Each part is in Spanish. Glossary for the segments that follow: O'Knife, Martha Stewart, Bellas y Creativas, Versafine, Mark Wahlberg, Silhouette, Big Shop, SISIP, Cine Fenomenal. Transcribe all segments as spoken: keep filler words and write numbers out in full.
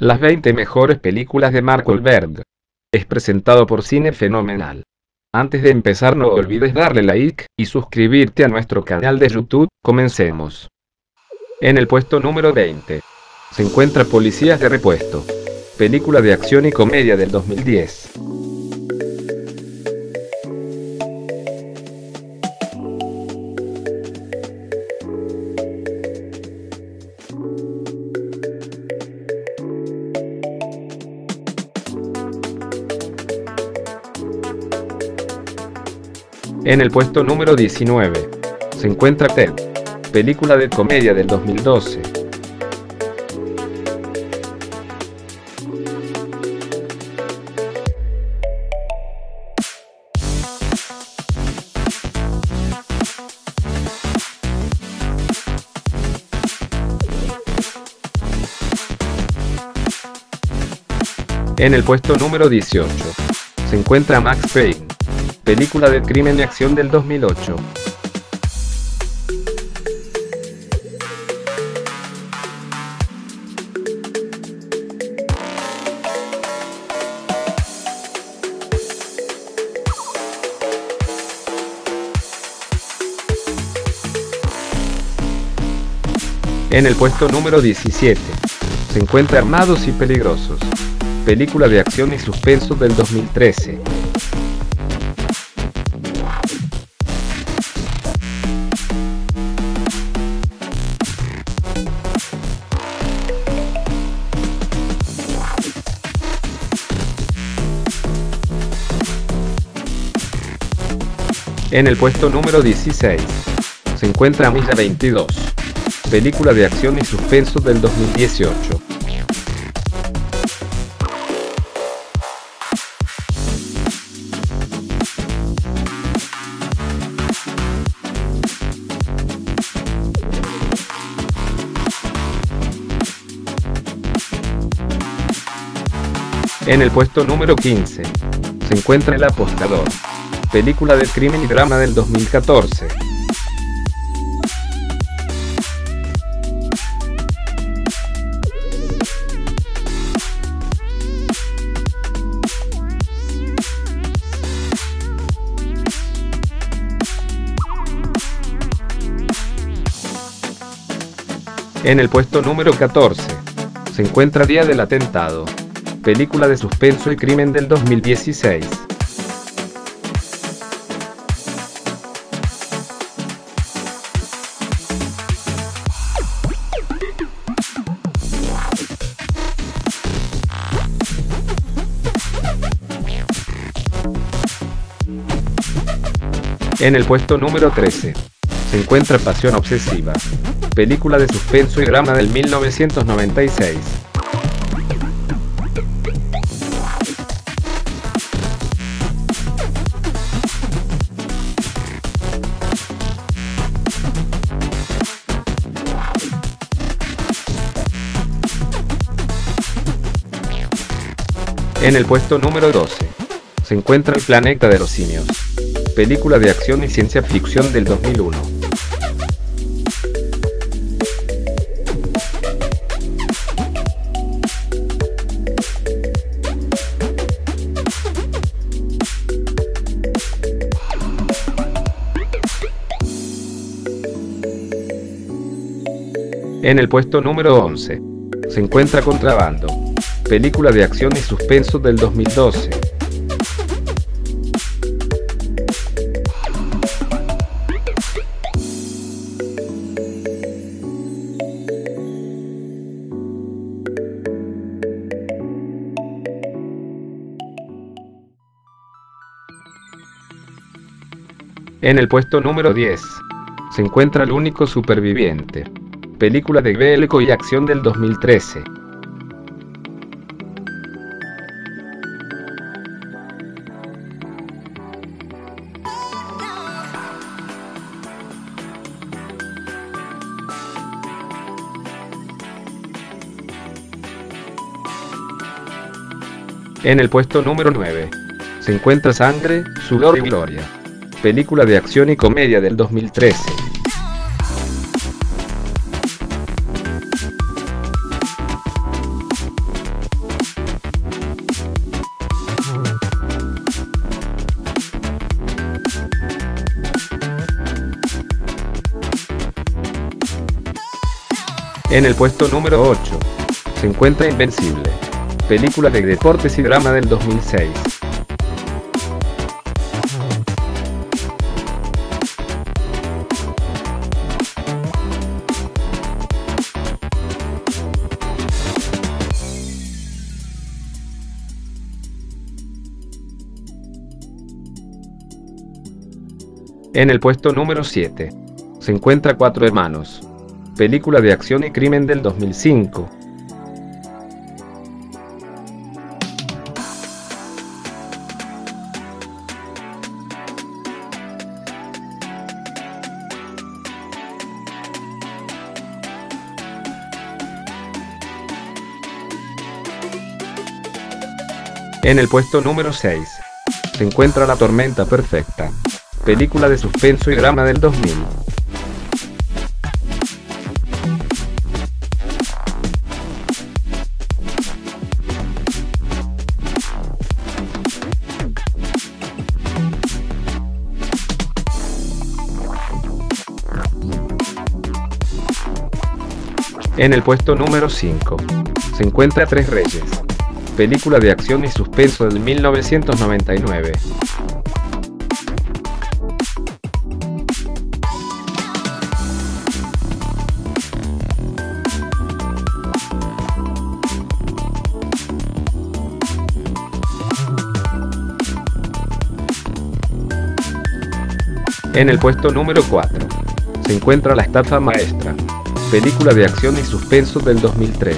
Las veinte mejores películas de Mark Wahlberg. Es presentado por Cine Fenomenal. Antes de empezar, no olvides darle like y suscribirte a nuestro canal de YouTube. Comencemos. En el puesto número veinte se encuentra Policías de Repuesto, película de acción y comedia del dos mil diez. En el puesto número diecinueve se encuentra Ted, película de comedia del dos mil doce. En el puesto número dieciocho se encuentra Max Payne, película de crimen y acción del dos mil ocho. En el puesto número diecisiete se encuentra Armados y Peligrosos, película de acción y suspenso del dos mil trece. En el puesto número dieciséis se encuentra Milla veintidós, película de acción y suspenso del dos mil dieciocho. En el puesto número quince se encuentra El Apostador, película de crimen y drama del dos mil catorce. En el puesto número catorce se encuentra Día del Atentado, película de suspenso y crimen del dos mil dieciséis. En el puesto número trece se encuentra Pasión Obsesiva, película de suspenso y drama del mil novecientos noventa y seis. En el puesto número doce se encuentra El Planeta de los Simios, película de acción y ciencia ficción del dos mil uno. En el puesto número once se encuentra Contrabando, película de acción y suspenso del dos mil doce. En el puesto número diez se encuentra El Único Superviviente, película de bélico y acción del dos mil trece. En el puesto número nueve se encuentra Sangre, Sudor y Gloria, película de acción y comedia del dos mil trece. En el puesto número ocho se encuentra Invencible, película de deportes y drama del dos mil seis. En el puesto número siete, se encuentra Cuatro Hermanos, película de acción y crimen del dos mil cinco. En el puesto número seis, se encuentra La Tormenta Perfecta, película de suspenso y drama del dos mil. En el puesto número cinco, se encuentra Tres Reyes, película de acción y suspenso del mil novecientos noventa y nueve. En el puesto número cuatro, se encuentra La Estafa Maestra, película de acción y suspenso del dos mil tres.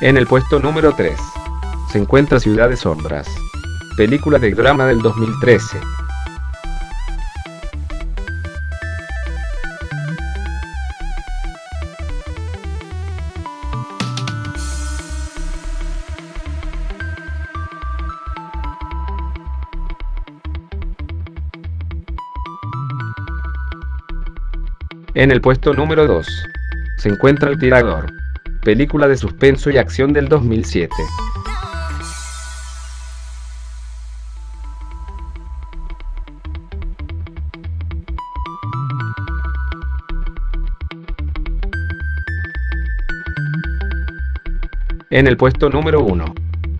En el puesto número tres, se encuentra Ciudad de Sombras, película de drama del dos mil trece. En el puesto número dos, se encuentra El Tirador, película de suspenso y acción del dos mil siete. En el puesto número uno,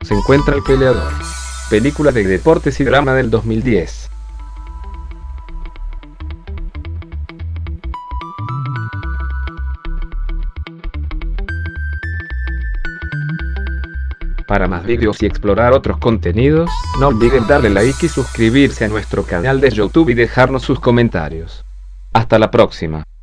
se encuentra El Peleador, película de deportes y drama del dos mil diez. Para más vídeos y explorar otros contenidos, no olviden darle like y suscribirse a nuestro canal de YouTube y dejarnos sus comentarios. Hasta la próxima.